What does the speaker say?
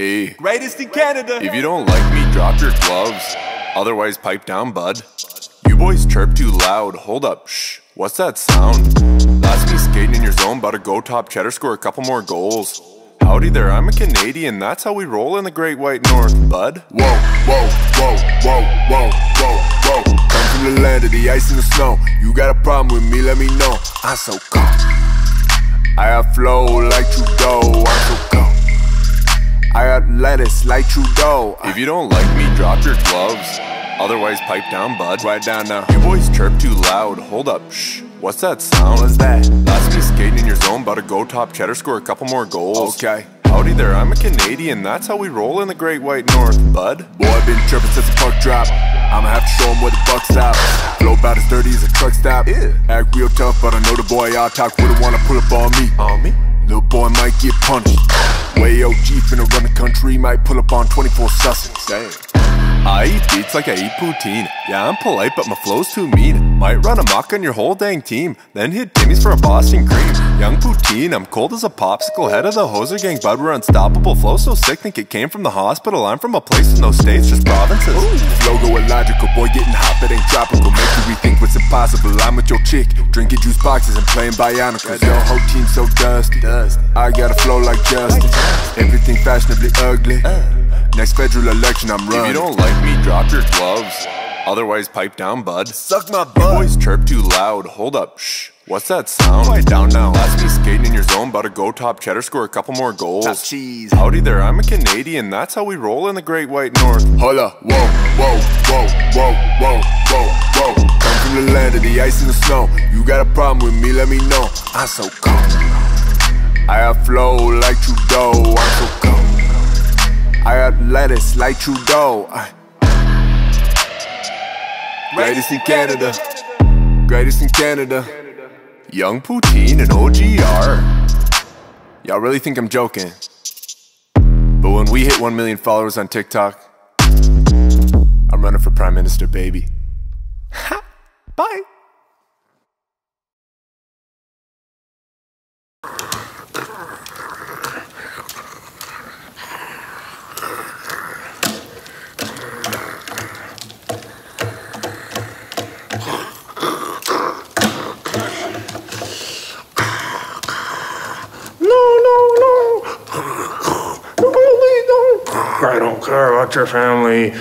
Hey. Greatest in Canada. If you don't like me, drop your gloves. Otherwise, pipe down, bud. You boys chirp too loud. Hold up. Shh. What's that sound? That's me skating in your zone. About to go top cheddar, score a couple more goals. Howdy there, I'm a Canadian. That's how we roll in the Great White North, bud. Whoa, whoa, whoa, whoa, whoa, whoa, whoa. Come from the land of the ice and the snow. You got a problem with me, let me know. I'm so cold. I got flow like Trudeau. I'm so cold. I got lettuce like Trudeau. If you don't like me, drop your gloves. Otherwise, pipe down, bud. Right down now. You boys chirp too loud. Hold up, shh. What's that sound? What's that? Last me skating in your zone. About to go top cheddar, score a couple more goals. Okay. Howdy there, I'm a Canadian. That's how we roll in the Great White North, bud. Boy, I've been tripping since the puck drop. I'ma have to show him where the buck's out. Flow about as dirty as a truck stop. Ew. Act real tough, but I know the boy I talk wouldn't wanna pull up on me. On me? Little boy might get punched. Way OG finna run the country, might pull up on 24 Sussex. Dang. I eat beats like I eat poutine. Yeah, I'm polite, but my flow's too mean. Might run amok on your whole dang team, then hit Timmies for a Boston cream. Young Poutine, I'm cold as a popsicle. Head of the hoser gang, bud, we're unstoppable. Flow so sick, think it came from the hospital. I'm from a place with no states, just provinces. Flow go illogical, boy getting hot, that ain't tropical. Make you rethink what's impossible. I'm with your chick, drinking juice boxes and playing bionicles. Your whole team so dusty. I got a flow like Justin. Everything fashionably ugly. Next federal election, I'm running. If you don't like me, drop your gloves. Otherwise, pipe down, bud. Suck my butt. You boys chirp too loud. Hold up, shh. What's that sound? Quiet down now. Last me skating in your zone. About to go top cheddar, score a couple more goals. Top cheese. Howdy there, I'm a Canadian. That's how we roll in the Great White North. Holla, whoa, whoa, whoa, whoa, whoa, whoa, whoa. Come from the land of the ice and the snow. You got a problem with me, let me know. I'm so cold. I got flow like Trudeau. I'm so cold. I got lettuce like Trudeau. Greatest in Canada. Greatest in Canada. Young Poutine and OGR. Y'all really think I'm joking? But when we hit 1 million followers on TikTok, I'm running for Prime Minister, baby. Ha! Bye! I don't care about your family.